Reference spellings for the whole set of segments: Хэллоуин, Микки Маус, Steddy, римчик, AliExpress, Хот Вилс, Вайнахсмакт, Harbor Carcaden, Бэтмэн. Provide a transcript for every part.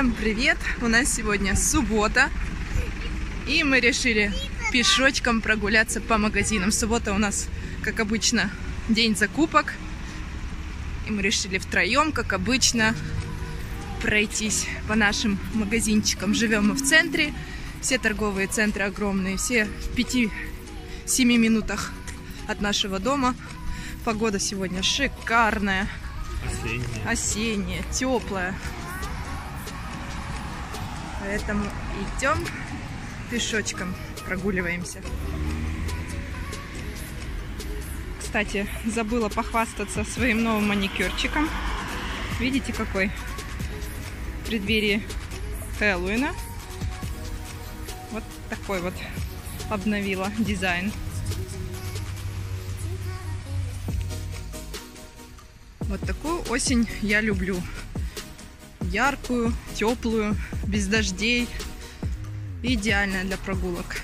Всем привет! У нас сегодня суббота, и мы решили пешочком прогуляться по магазинам. Суббота у нас, как обычно, день закупок, и мы решили втроем, как обычно, пройтись по нашим магазинчикам. Живем мы в центре, все торговые центры огромные, все в 5-7 минутах от нашего дома. Погода сегодня шикарная, осенняя, теплая. Поэтому идем пешочком, прогуливаемся. Кстати, забыла похвастаться своим новым маникюрчиком. Видите, какой? В преддверии Хэллоуина. Вот такой вот обновила дизайн. Вот такую осень я люблю. Яркую, теплую, без дождей. Идеальная для прогулок.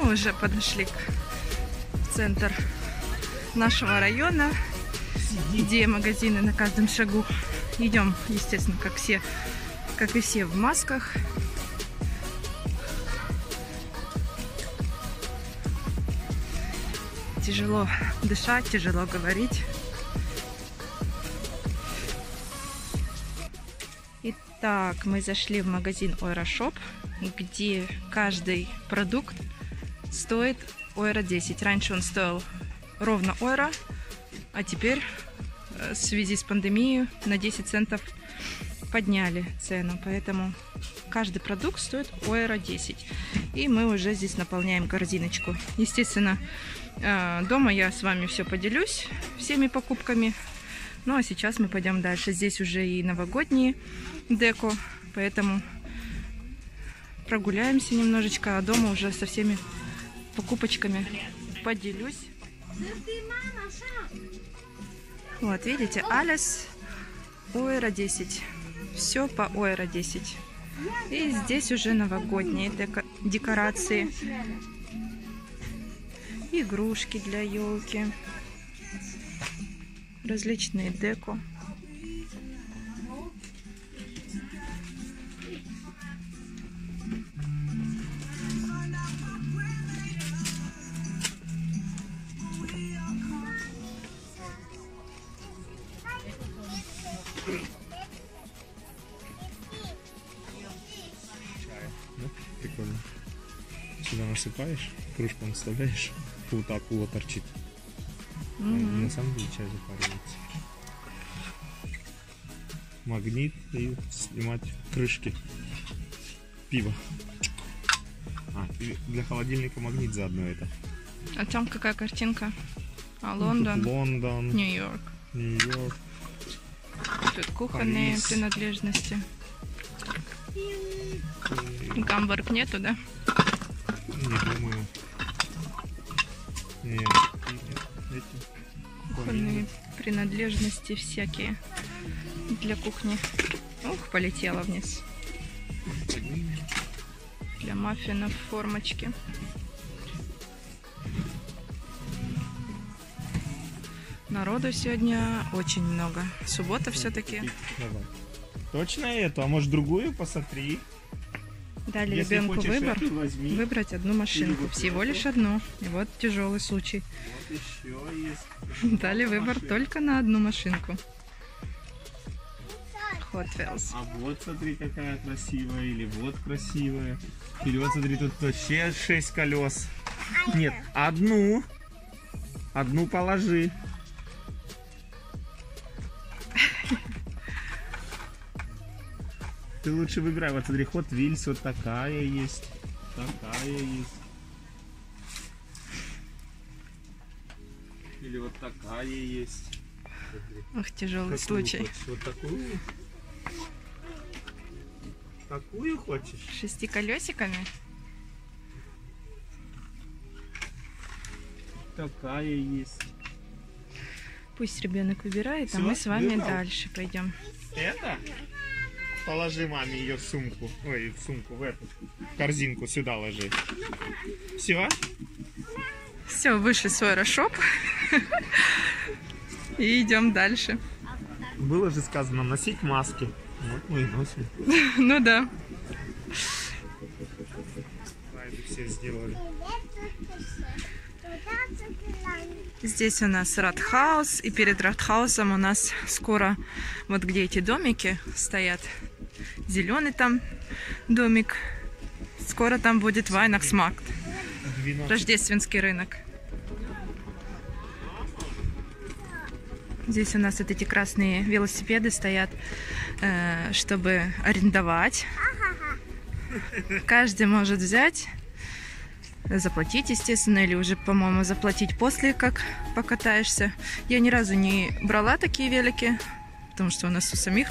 Мы уже подошли в центр нашего района, где магазины на каждом шагу. Идем, естественно, как и все, в масках. Тяжело дышать, тяжело говорить. Итак, мы зашли в магазин Ойрошоп, где каждый продукт стоит ойра 10. Раньше он стоил ровно ойра, а теперь в связи с пандемией на 10 центов подняли цену, поэтому каждый продукт стоит ойра 10. И мы уже здесь наполняем корзиночку. Естественно, дома я с вами все поделюсь, всеми покупками. Ну а сейчас мы пойдем дальше. Здесь уже и новогодние деко, поэтому прогуляемся немножечко, а дома уже со всеми покупочками поделюсь. Вот, видите, Алис ойра 10. Все по ойра 10. И здесь уже новогодние декорации. Игрушки для елки. Различные деко. Прикольно. Сюда насыпаешь, крышку наставляешь, тут акула торчит. А на самом деле чай запаривается. Магнит и снимать крышки. Пиво. Для холодильника магнит заодно это. А там какая картинка? Лондон. Лондон. Нью-Йорк. Нью-Йорк. Тут кухонные принадлежности. Гамбург нету, да? Не думаю. Нет. Кухонные принадлежности всякие для кухни. Ух, полетела вниз. Для маффинов формочки. Народу сегодня очень много. Суббота все-таки. Точно эту, а может другую посмотри. Дали если ребенку выбор, выбрать одну машинку, всего лишь одну. И вот тяжелый случай. Вот есть. Дали выбор машин. Только на одну машинку. Хот Вилс. А вот смотри, какая красивая, или вот красивая. Вперед смотри, тут вообще 6 колес. Нет, одну. Одну положи. Ты лучше выбирай, вот смотри, Хот Вилс, вот такая есть, такая есть. Или вот такая есть. Ох, тяжелый случай. Хочешь? Вот такую? Такую хочешь? 6 колесиками? Такая есть. Пусть ребенок выбирает, а мы с вами дальше пойдем. Это? Положи маме ее в сумку. Ой, в сумку, в эту корзинку сюда ложи. Все? Все, вышли в свой рошоп. И идем дальше. Было же сказано носить маски. Вот мы и носим. Ну да. Все сделали. Здесь у нас Радхаус, и перед Радхаусом у нас скоро вот где эти домики стоят. Зеленый там домик. Скоро там будет Вайнахсмакт. Рождественский рынок. Здесь у нас вот эти красные велосипеды стоят, чтобы арендовать. Каждый может взять, заплатить, естественно, или уже, по-моему, заплатить после, как покатаешься. Я ни разу не брала такие велики, потому что у нас у самих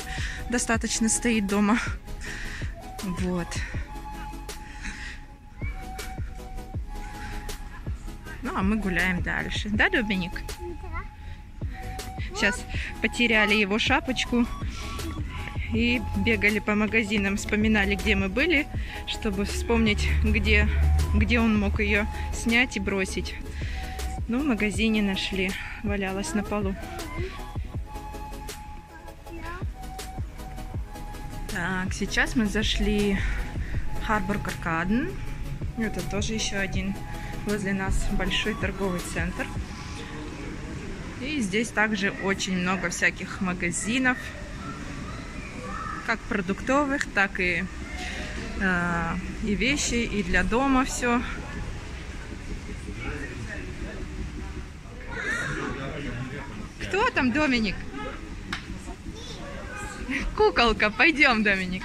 достаточно стоит дома. Вот. Ну, а мы гуляем дальше. Да, Любеник? Сейчас потеряли его шапочку и бегали по магазинам, вспоминали, где мы были, чтобы вспомнить, где он мог ее снять и бросить. Ну, в магазине нашли, валялась на полу. Так, сейчас мы зашли в Harbor Carcaden. Это тоже еще один возле нас большой торговый центр. И здесь также очень много всяких магазинов, как продуктовых, так и вещи, и для дома все. Кто там, Доминик? Куколка, пойдем, Доминик.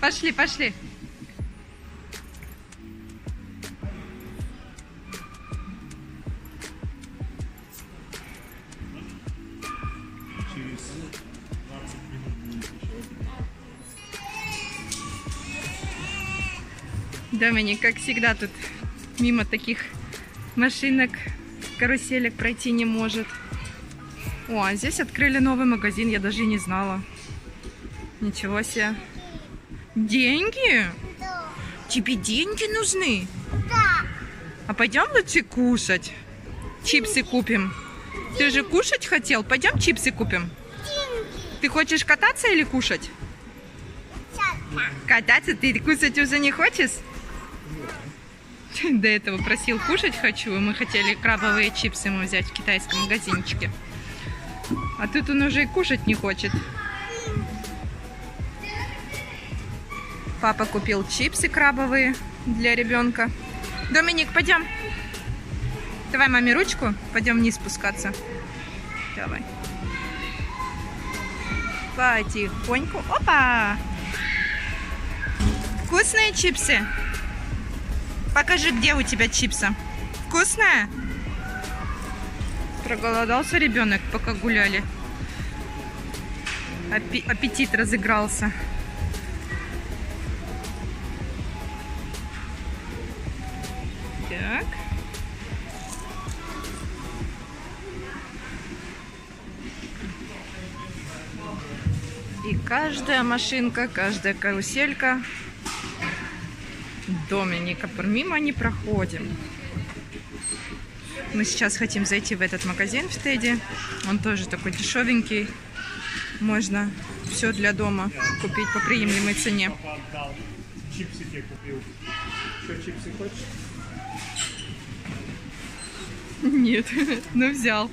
Пошли, пошли. Доминик, как всегда, тут мимо таких машинок, каруселек пройти не может. О, а здесь открыли новый магазин, я даже и не знала. Ничего себе. Деньги? Да. Тебе деньги нужны? Да. А пойдем лучше кушать? Чипсы купим. Деньги. Ты же кушать хотел? Пойдем чипсы купим. Деньги. Ты хочешь кататься или кушать? Кататься? Ты кушать уже не хочешь? До этого просил кушать хочу, и мы хотели крабовые чипсы ему взять в китайском магазинчике. А тут он уже и кушать не хочет. Папа купил чипсы крабовые для ребенка. Доминик, пойдем. Давай маме ручку, пойдем вниз спускаться. Давай. Потихоньку. Опа! Вкусные чипсы? Покажи, где у тебя чипсы. Вкусная? Проголодался ребенок, пока гуляли. Аппетит разыгрался. Так. И каждая машинка, каждая каруселька. Доминика, мимо не проходим. Мы сейчас хотим зайти в этот магазин в Steddy. Он тоже такой дешевенький. Можно все для дома купить по приемлемой цене. Чипсы тебе купил. Что, чипсы хочешь? Нет, ну взял.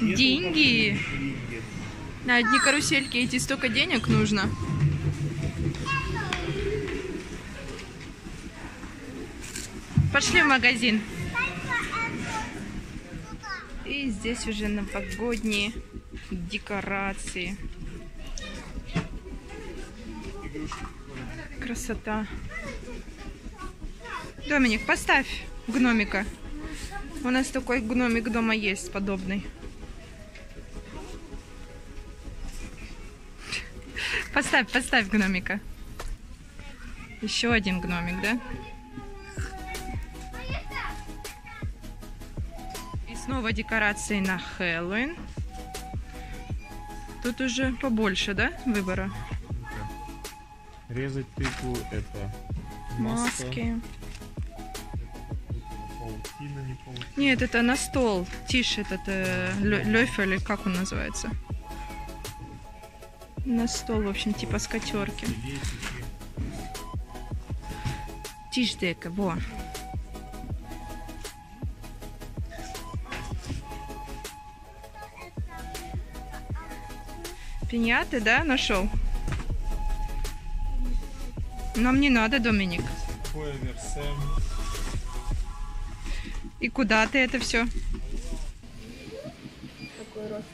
Деньги. На одни карусельки идти столько денег нужно. Пошли в магазин. И здесь уже новогодние декорации. Красота. Доминик, поставь гномика. У нас такой гномик дома есть, подобный. Поставь, поставь гномика. Еще один гномик, да? Снова декорации на Хэллоуин. Тут уже побольше, да, выбора? Резать тыкву, это маска. Маски. Паутина, не паутина. Нет, это на стол. Тишь, этот лёфель, как он называется? На стол, в общем, типа скатерки. Тишь, дека, во. Пиньяты, да, нашел? Нам не надо, Доминик. И куда ты это все? Такой рост.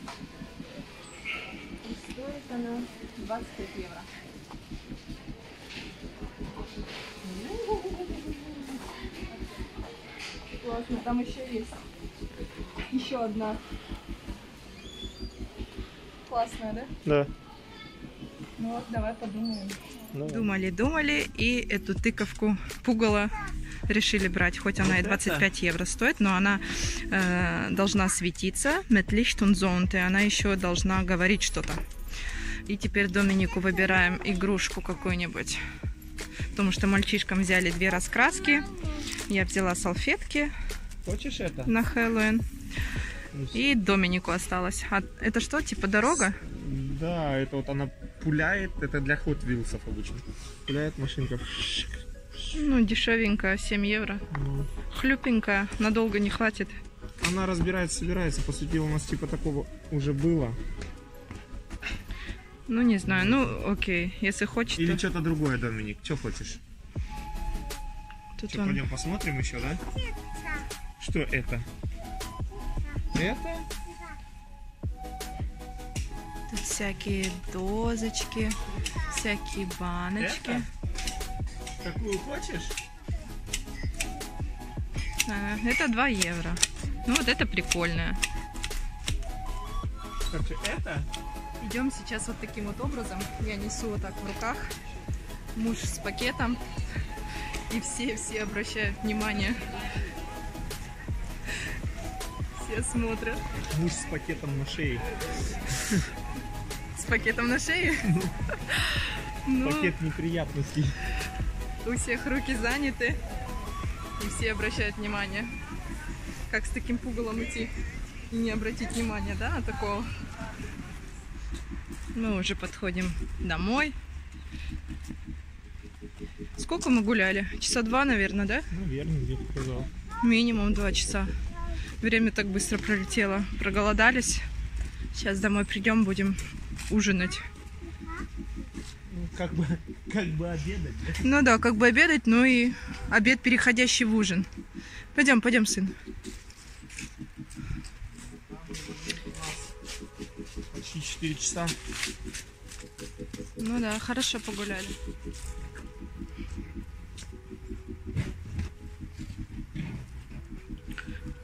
И стоит она 25 евро. Классно, там еще есть. Еще одна. Классная, да? Да. Ну вот, давай подумаем. Думали, думали, и эту тыковку пугало решили брать. Хоть она и 25 евро стоит, но она должна светиться. Она еще должна говорить что-то. И теперь Доминику выбираем игрушку какую-нибудь. Потому что мальчишкам взяли две раскраски. Я взяла салфетки. Хочешь это? На Хэллоуин. И Доминику осталось. А это что, типа дорога? Да, это вот она пуляет, это для Хот Вилсов обычно. Пуляет машинка. Ну, дешевенькая, 7 евро. Ну. Хлюпенькая, надолго не хватит. Она разбирается, собирается. По сути, у нас типа такого уже было. Ну, не знаю, ну, окей, если хочешь. Или то... что-то другое, Доминик, что хочешь? Тут что, он... Пойдем посмотрим еще, да? Что это? Это? Тут всякие дозочки, всякие баночки. Это? Какую хочешь? Это 2 евро. Ну вот это прикольное. Короче, это? Идем сейчас вот таким вот образом. Я несу вот так в руках. Муж с пакетом. И все обращают внимание. Все смотрят. Муж с пакетом на шее. С пакетом на шее? Ну, пакет неприятностей. У всех руки заняты. И все обращают внимание. Как с таким пугалом идти и не обратить внимания, да, на такого? Мы уже подходим домой. Сколько мы гуляли? Часа 2, наверное, да? Наверное, где-то сказал. Минимум 2 часа. Время так быстро пролетело. Проголодались. Сейчас домой придем, будем ужинать. Ну, как бы обедать. Ну да, как бы обедать, ну и обед, переходящий в ужин. Пойдем, пойдем, сын. Почти 4 часа. Ну да, хорошо погуляли.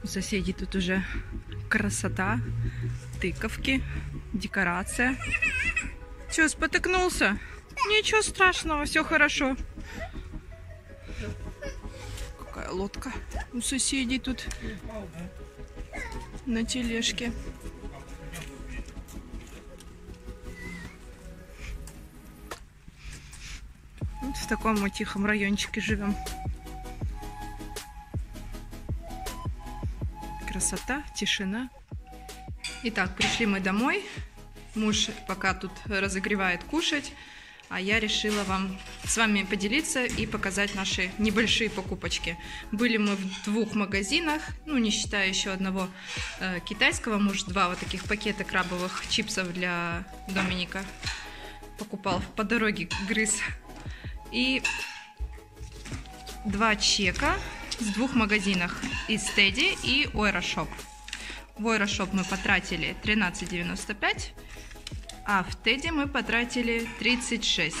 У соседей тут уже красота, тыковки, декорация. Че, спотыкнулся? Ничего страшного, все хорошо. Какая лодка у соседей тут на тележке. Вот в таком мы тихом райончике живем. Красота, тишина. Итак, пришли мы домой. Муж пока тут разогревает кушать, а я решила вам с вами поделиться и показать наши небольшие покупочки. Были мы в 2 магазинах, ну не считая еще одного китайского. Муж 2 вот таких пакета крабовых чипсов для Доминика покупал, по дороге грыз. И 2 чека. В 2 магазинах, и Steddy, и Ойрошоп. В Ойрошоп мы потратили 13,95, а в Steddy мы потратили 36.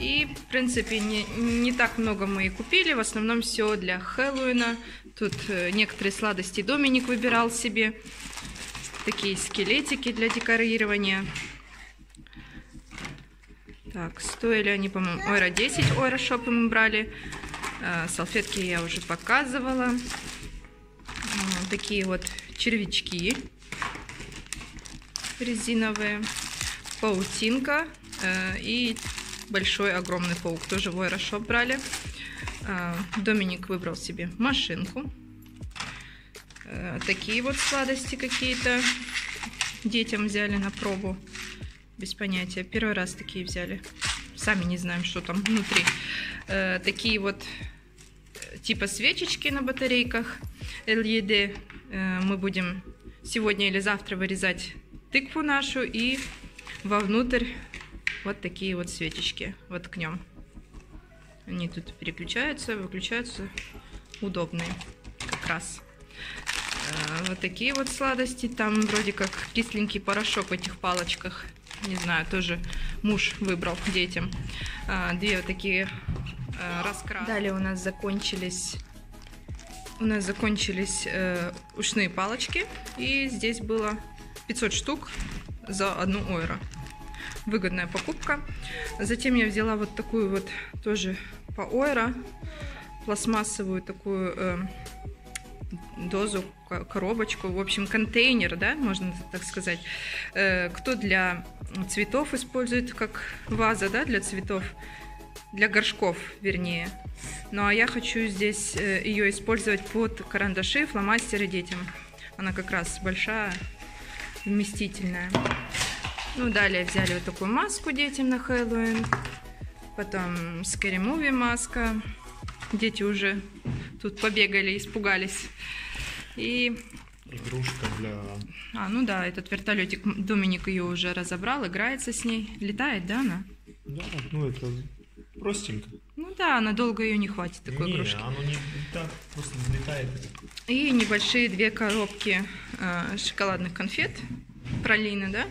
И, в принципе, не так много мы и купили, в основном все для Хэллоуина. Тут некоторые сладости Доминик выбирал себе, такие скелетики для декорирования. Так, стоили они, по-моему, Ойра 10, Ойрошоп мы брали. Салфетки я уже показывала. такие вот червячки резиновые, паутинка и большой огромный паук. Тоже в Ойрошоп брали. Доминик выбрал себе машинку. Такие вот сладости какие-то детям взяли на пробу. Без понятия. Первый раз такие взяли. Сами не знаем, что там внутри. Такие вот типа свечечки на батарейках LED. Мы будем сегодня или завтра вырезать тыкву нашу и вовнутрь вот такие вот свечечки воткнем. Они тут переключаются, выключаются. Удобные как раз. Вот такие вот сладости. Там вроде как кисленький порошок в этих палочках. Не знаю, тоже муж выбрал детям. Две вот такие раскраски. Далее у нас закончились ушные палочки. И здесь было 500 штук за 1 €. Выгодная покупка. Затем я взяла вот такую вот тоже по ойро пластмассовую такую дозу, коробочку, в общем контейнер, да, можно так сказать. Кто для цветов использует как ваза, да, для цветов, для горшков вернее. Ну а я хочу здесь ее использовать под карандаши, фломастеры детям. Она как раз большая, вместительная. Ну, далее взяли вот такую маску детям на Хэллоуин. Потом Scary Movie маска. Дети уже тут побегали, испугались. И... игрушка для... ну да, этот вертолетик. Доминик ее уже разобрал, играется с ней. Летает, да, она? Да, ну это простенько. Ну да, надолго ее не хватит, такой игрушки. Она не летает, просто не летает. И небольшие две коробки шоколадных конфет. Пролины, да?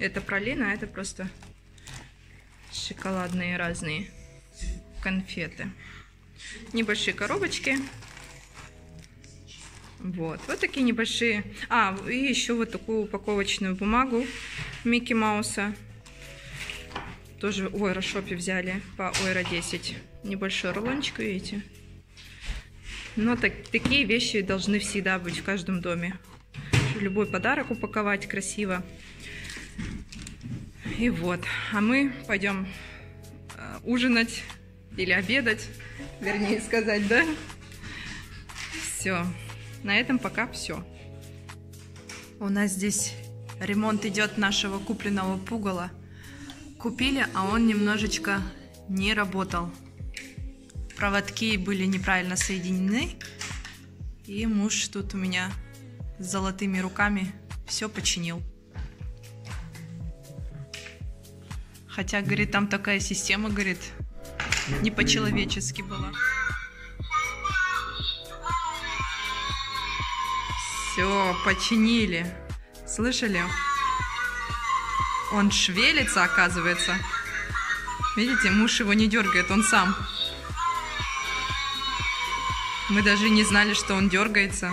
Это пролина, а это просто шоколадные разные конфеты. Небольшие коробочки. Вот. Вот такие небольшие. И еще вот такую упаковочную бумагу Микки Мауса. Тоже в Ойрошопе взяли по Ойро 10. Небольшой рулончик, видите? Но такие вещи должны всегда быть в каждом доме. Любой подарок упаковать красиво. И вот, а мы пойдем ужинать или обедать, вернее сказать, да? Все, на этом пока все. У нас здесь ремонт идет нашего купленного пугала. Купили, а он немножечко не работал. Проводки были неправильно соединены. И муж тут у меня с золотыми руками все починил. Хотя, говорит, там такая система, говорит, не по-человечески была. Все, починили. Слышали? Он шевелится, оказывается. Видите, муж его не дергает, он сам. Мы даже не знали, что он дергается.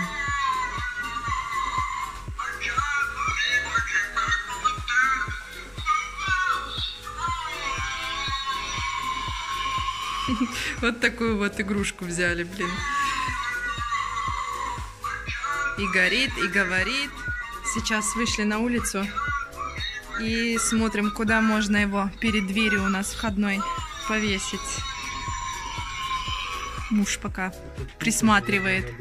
Вот такую вот игрушку взяли, блин. И горит, и говорит. Сейчас вышли на улицу и смотрим, куда можно его перед дверью у нас входной повесить. Муж пока присматривает.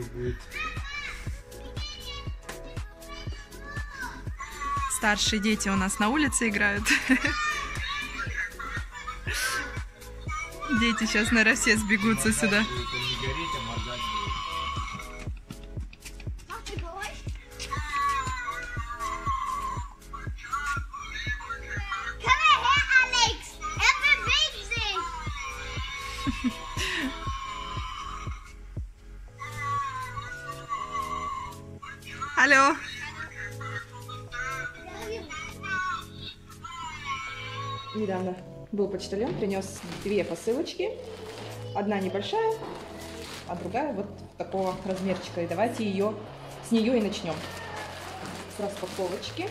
Старшие дети у нас на улице играют. Дети сейчас, наверное, все сбегутся сюда. Алло. Недавно был почтальон, принес две посылочки. Одна небольшая, а другая вот такого размерчика. И давайте с нее и начнем. С распаковочки.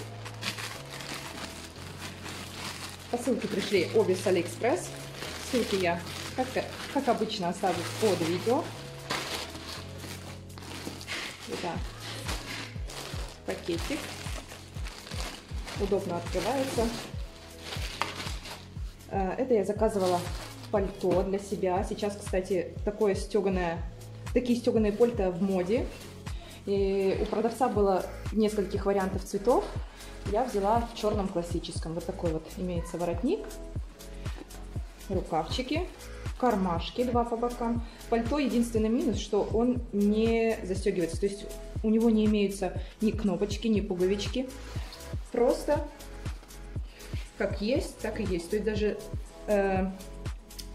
Посылки пришли обе с AliExpress. Ссылки я, как обычно, оставлю под видео. Итак, пакетик. Удобно открывается. Это я заказывала пальто для себя. Сейчас, кстати, такие стеганые пальто в моде. И у продавца было нескольких вариантов цветов. Я взяла в черном классическом. Вот такой вот имеется воротник. Рукавчики. Кармашки два по бокам. Пальто единственный минус, что он не застегивается. То есть у него не имеются ни кнопочки, ни пуговички. Просто как есть, так и есть. То есть даже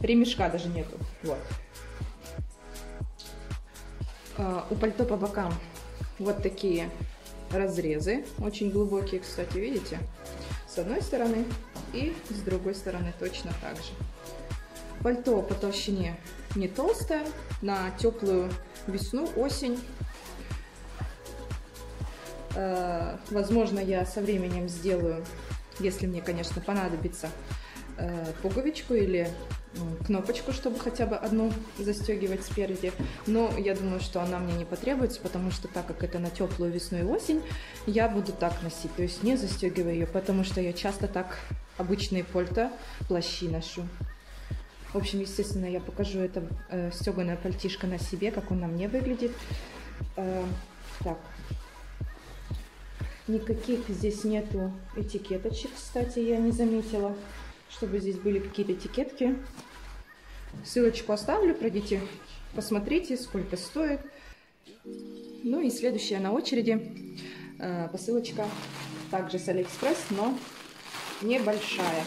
ремешка даже нету. Вот. У пальто по бокам вот такие разрезы. Очень глубокие, кстати, видите? С одной стороны и с другой стороны точно так же. Пальто по толщине не толстое. На теплую весну, осень. Возможно, я со временем сделаю, если мне, конечно, понадобится, пуговичку или кнопочку, чтобы хотя бы одну застегивать спереди. Но я думаю, что она мне не потребуется, потому что так как это на теплую весну и осень, я буду так носить, то есть не застегивая ее, потому что я часто так обычные пальто, плащи ношу. В общем, естественно, я покажу это стеганое пальтишко на себе, как он на мне выглядит. Так. Никаких здесь нету этикеточек, кстати, я не заметила, чтобы здесь были какие-то этикетки. Ссылочку оставлю, пройдите, посмотрите, сколько стоит. Ну и следующая на очереди посылочка также с AliExpress, но небольшая.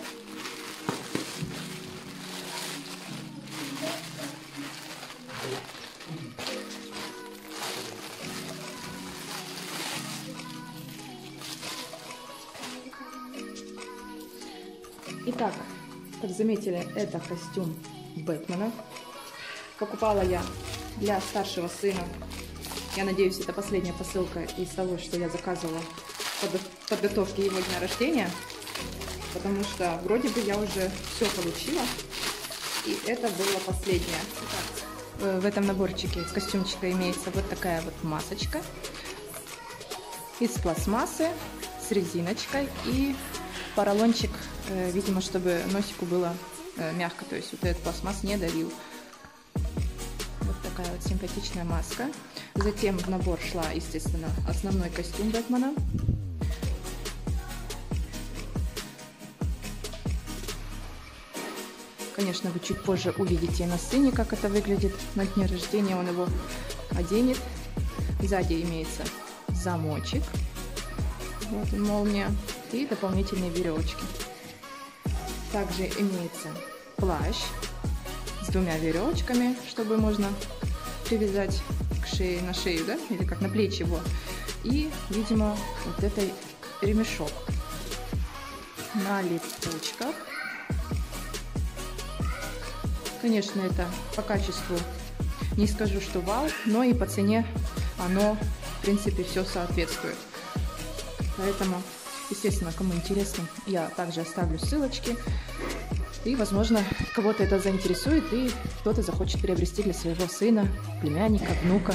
Итак, как заметили, это костюм Бэтмена. Покупала я для старшего сына. Я надеюсь, это последняя посылка из того, что я заказывала в подготовке его дня рождения. Потому что вроде бы я уже все получила. И это было последнее. Итак, в этом наборчике из костюмчика имеется вот такая вот масочка. Из пластмассы с резиночкой и поролончик, видимо, чтобы носику было мягко, то есть вот этот пластмасс не давил. Вот такая вот симпатичная маска. Затем в набор шла, естественно, основной костюм Бэтмена. Конечно, вы чуть позже увидите на сцене, как это выглядит. На дне рождения он его оденет. Сзади имеется замочек. Вот он, молния. И дополнительные веревочки. Также имеется плащ с двумя веревочками, чтобы можно привязать к шее, на шею, да, или как на плечи его. И, видимо, вот это ремешок на липучках. Конечно, это по качеству не скажу, что вау, но и по цене оно, в принципе, все соответствует. Поэтому, естественно, кому интересно, я также оставлю ссылочки. И, возможно, кого-то это заинтересует, и кто-то захочет приобрести для своего сына, племянника, внука.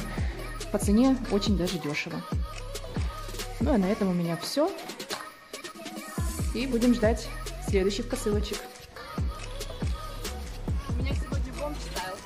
По цене очень даже дешево. Ну, а на этом у меня все. И будем ждать следующих посылочек. У меня сегодня бомб-стайл.